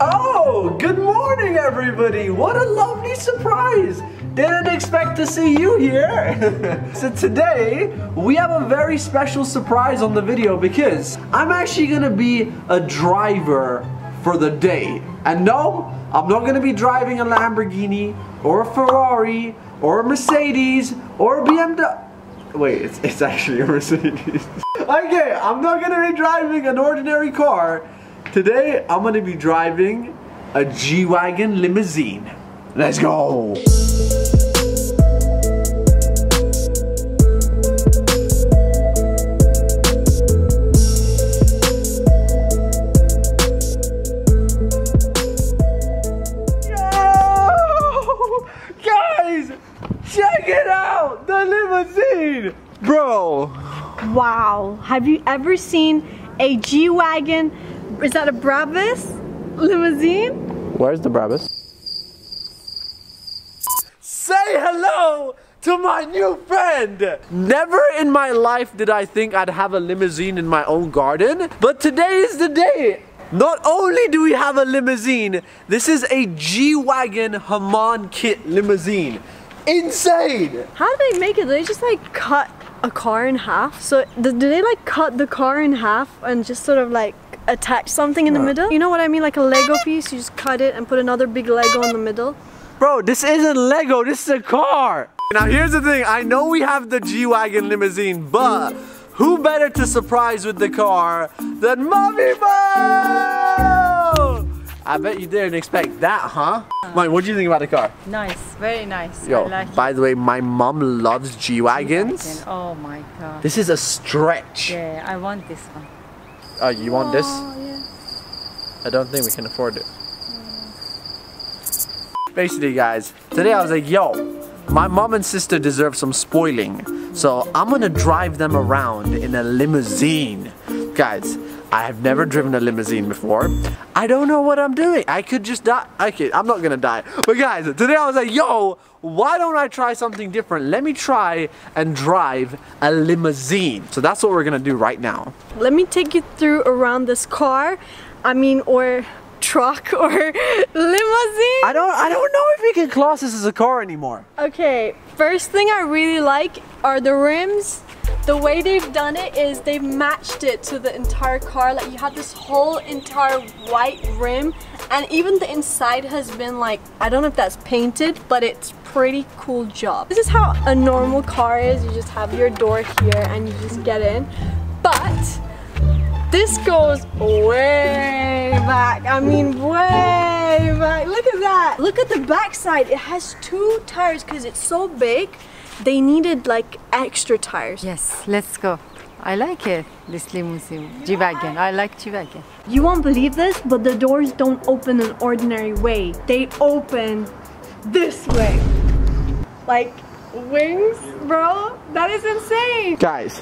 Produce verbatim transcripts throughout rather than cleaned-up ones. Oh, good morning, everybody. What a lovely surprise. Didn't expect to see you here. So today, we have a very special surprise on the video because I'm actually gonna be a driver for the day. And no, I'm not gonna be driving a Lamborghini or a Ferrari or a Mercedes or a B M W. Wait, it's, it's actually a Mercedes. Okay, I'm not gonna be driving an ordinary car. Today, I'm gonna be driving a G-Wagon limousine. Let's go! Yo! Guys, check it out! The limousine! Bro! Wow, have you ever seen a G-Wagon? Is that a Brabus limousine? Where's the Brabus? Say hello to my new friend! Never in my life did I think I'd have a limousine in my own garden, but today is the day! Not only do we have a limousine, this is a G-Wagon Haman kit limousine. Insane! How do they make it? Do they just like cut a car in half? So do they like cut the car in half and just sort of like attach something in the middle? You know what I mean? Like a Lego piece, you just cut it and put another big Lego in the middle. Bro, this isn't Lego, this is a car! Now here's the thing, I know we have the G-Wagon limousine, but who better to surprise with the car than Mommy Mo! I bet you didn't expect that, huh? Mom, what do you think about the car? Nice, very nice. Yo, I like by it. the way, my mom loves G-Wagons. Oh my god. This is a stretch. Yeah, I want this one. Oh, you want Aww, this? Yeah. I don't think we can afford it. Mm. Basically, guys, today I was like, yo, my mom and sister deserve some spoiling. So I'm gonna drive them around in a limousine. Guys, I have never driven a limousine before. I don't know what I'm doing. I could just die. I could, I'm not gonna die. But guys, today I was like, yo, why don't I try something different? Let me try and drive a limousine. So that's what we're gonna do right now. Let me take you through around this car. I mean, or truck or limousine. I don't, I don't know if we can class this as a car anymore. Okay, first thing I really like are the rims. The way they've done it is they've matched it to the entire car. Like you have this whole entire white rim, and even the inside has been like, I don't know if that's painted, but it's pretty cool job. This is how a normal car is. You just have your door here and you just get in. But this goes way back. I mean way back. Look at that. Look at the back side. It has two tires because it's so big. They needed like extra tires. Yes, let's go. I like it, this limousine, yeah. G-Wagon. I like G-Wagon. You won't believe this, but the doors don't open an ordinary way. They open this way. Like wings, bro, that is insane. Guys,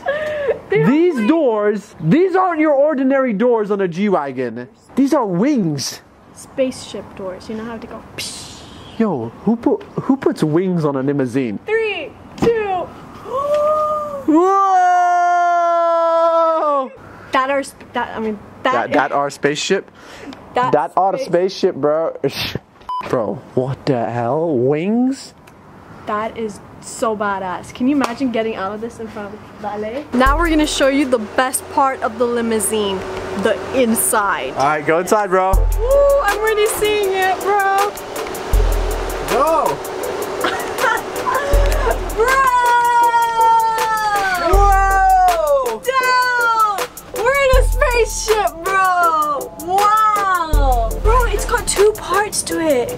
these doors, these aren't your ordinary doors on a G-Wagon. These are wings. Spaceship doors, you know how to go. Yo, who, put, who puts wings on a limousine? Three. Two. Whoa! That are that I mean that that, that are spaceship. That, that are spaceship, bro. Bro, what the hell? Wings? That is so badass. Can you imagine getting out of this in front of ballet? Now we're gonna show you the best part of the limousine, the inside. All right, go inside, bro. Woo! I'm already seeing it, bro. Go. Bro! Whoa! Down! We're in a spaceship, bro! Wow! Bro, it's got two parts to it.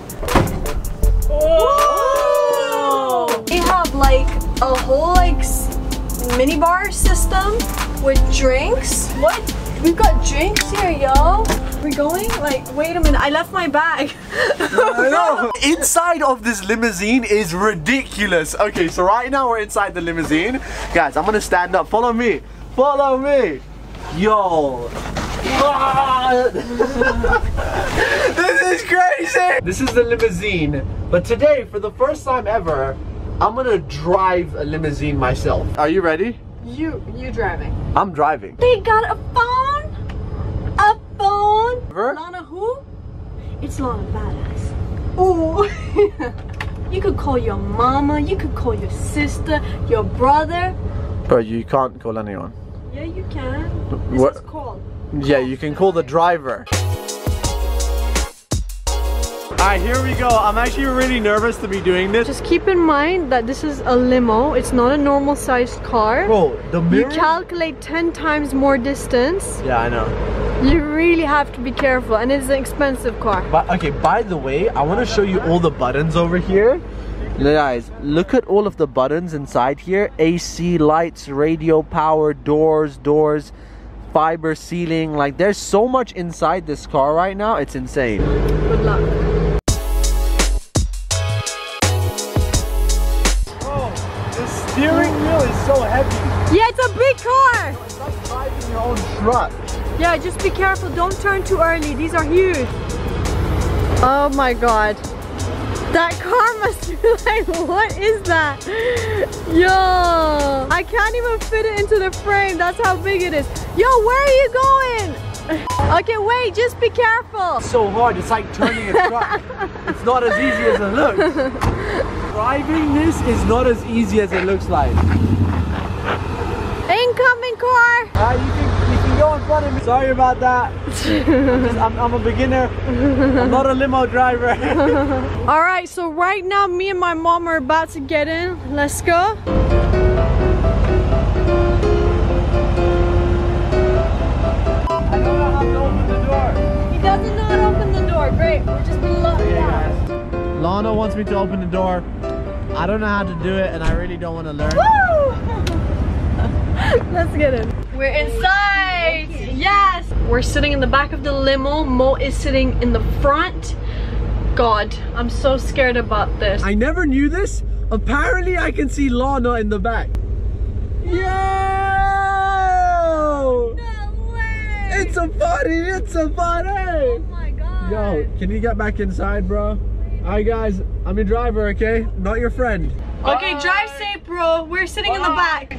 Whoa! They have like a whole like mini bar system with drinks. What? We've got drinks here, yo. We're going? Like, wait a minute, I left my bag. No, no. Inside of this limousine is ridiculous. Okay, so right now we're inside the limousine. Guys, I'm gonna stand up. Follow me. Follow me. Yo. This is crazy. This is the limousine. But today, for the first time ever, I'm gonna drive a limousine myself. Are you ready? You, you driving. I'm driving. They got a phone. Lana who? It's not a badass. Oh, you could call your mama, you could call your sister, your brother. But you can't call anyone. Yeah, you can. This what? Is call. Yeah, you can call the driver. Alright, here we go. I'm actually really nervous to be doing this. Just keep in mind that this is a limo. It's not a normal sized car. Bro, the mirror? You calculate ten times more distance. Yeah, I know. You really have to be careful, and it's an expensive car. But okay, by the way, I want to show you all the buttons over here. Guys, look at all of the buttons inside here. A C, lights, radio, power, doors, doors, fiber ceiling. Like, there's so much inside this car right now. It's insane. Good luck. The steering wheel is so heavy. Yeah, it's a big car. No, it's like driving your own truck. Yeah, just be careful. Don't turn too early. These are huge. Oh my god. That car must be like, what is that? Yo, I can't even fit it into the frame. That's how big it is. Yo, where are you going? Okay, wait, just be careful. It's so hard. It's like turning a truck. It's not as easy as it looks. Driving this is not as easy as it looks like. Incoming car! Uh, you, can, you can go in front of me. Sorry about that. I'm, just, I'm, I'm a beginner. I'm not a limo driver. Alright, so right now me and my mom are about to get in. Let's go. I don't know how to open the door. He doesn't know how to open the door. Great, we'll just be locked out. Lana wants me to open the door. I don't know how to do it, and I really don't want to learn. Woo! Let's get in. We're inside! Okay. Yes! We're sitting in the back of the limo. Mo is sitting in the front. God, I'm so scared about this. I never knew this. Apparently, I can see Lana in the back. Yo! No way! It's a party! It's a party! Oh my god! Yo, can you get back inside, bro? Alright guys, I'm your driver, okay? Not your friend. Bye. Okay, drive safe, bro. We're sitting Bye. in the back.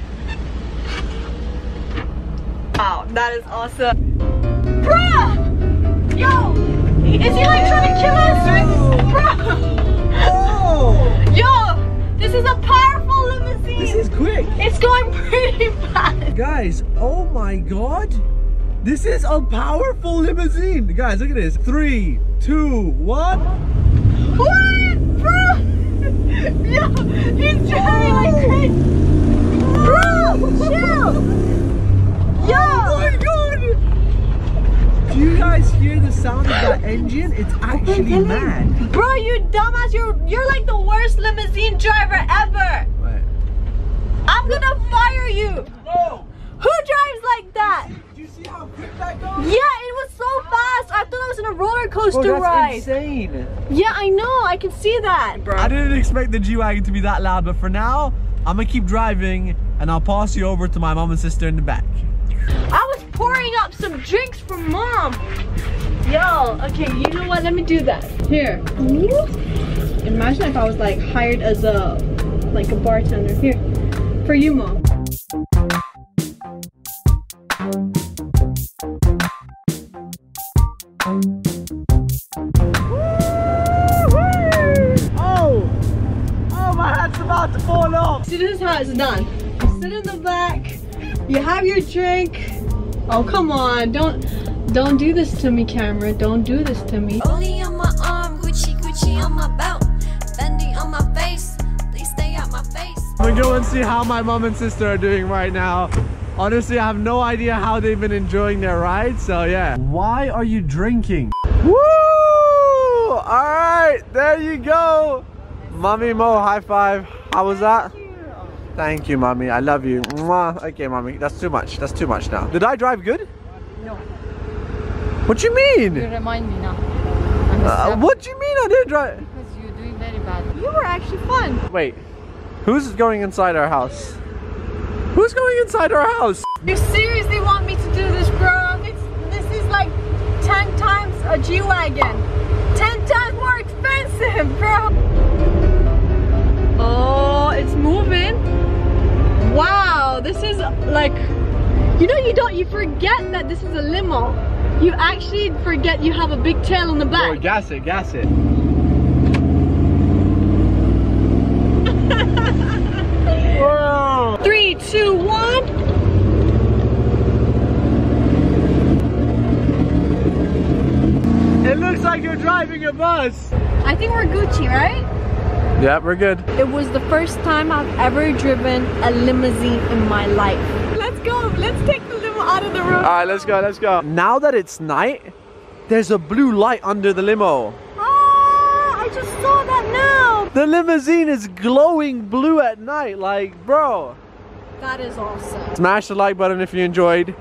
Wow, that is awesome. Bruh! Yo! Is he like trying to kill us? Bruh! Oh. Yo! This is a powerful limousine! This is quick! It's going pretty fast! Guys, oh my god! This is a powerful limousine! Guys, look at this. Three, two, one. What, bro? Yo, he's driving like crazy. Bro, chill. Yo. Oh my god. Do you guys hear the sound of that engine? It's actually mad. Bro, you dumbass. You're you're like the worst limousine driver ever. What? I'm gonna fire you. Whoa. Who drives like that? Do you see how quick that goes? Yeah, it was so fast. I thought I was in a roller coaster Bro, that's ride. Insane. Yeah, I know. I can see that. Bro. I didn't expect the G-Wagon to be that loud, but for now, I'm gonna keep driving and I'll pass you over to my mom and sister in the back. I was pouring up some drinks for mom. Yo, okay, you know what? Let me do that. Here. Imagine if I was like hired as a like a bartender. Here. For you, mom. See, this is how it's done. You sit in the back, you have your drink. Oh, come on, don't don't do this to me, camera. Don't do this to me. Only on my arm, Gucci, Gucci on my belt, Fendi on my face, please stay out my face. I'm gonna go and see how my mom and sister are doing right now. Honestly, I have no idea how they've been enjoying their ride, so yeah. Why are you drinking? Woo! All right, there you go. Mommy Mo, high five. How was that? Thank you, mommy. I love you. Mwah. Okay, mommy. That's too much. That's too much now. Did I drive good? No. What do you mean? You remind me now. Uh, what do you mean I didn't drive? Because you're doing very bad. You were actually fun. Wait. Who's going inside our house? Who's going inside our house? You seriously want me to do this, bro? It's, this is like ten times a G-Wagon. ten times more expensive, bro. Oh, it's moving. Wow, this is like, you know, you don't, you forget that this is a limo. You actually forget you have a big tail on the back. Bro, gas it, gas it. Three, two, one. It looks like you're driving a bus. I think we're Gucci, right? Yeah, we're good. It was the first time I've ever driven a limousine in my life. Let's go. Let's take the limo out of the road. All right, let's go. Let's go. Now that it's night, there's a blue light under the limo. Ah, I just saw that now. The limousine is glowing blue at night. Like, bro. That is awesome. Smash the like button if you enjoyed.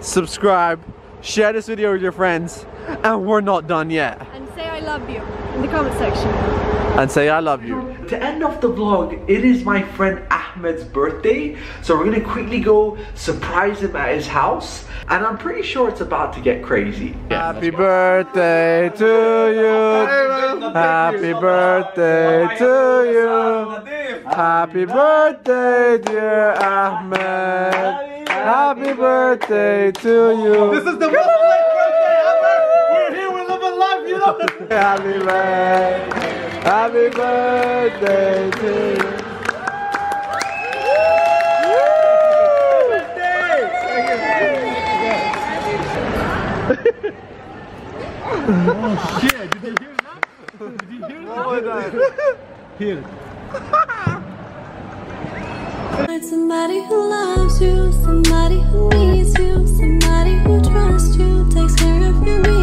Subscribe. Share this video with your friends. And we're not done yet. And say I love you in the comment section. And say I love you. To end off the vlog, it is my friend Ahmed's birthday, so we're gonna quickly go surprise him at his house, and I'm pretty sure it's about to get crazy. Yeah, happy birthday to you. Happy birthday to you. Happy birthday, dear Ahmed. Happy birthday to you. This is the most life birthday ever. We're here, we live and love, you know. Happy birthday. Happy birthday to you. Oh shit, did you hear that? Did you hear that? Here. Find somebody who loves you, somebody who needs you, somebody who trusts you, takes care of you.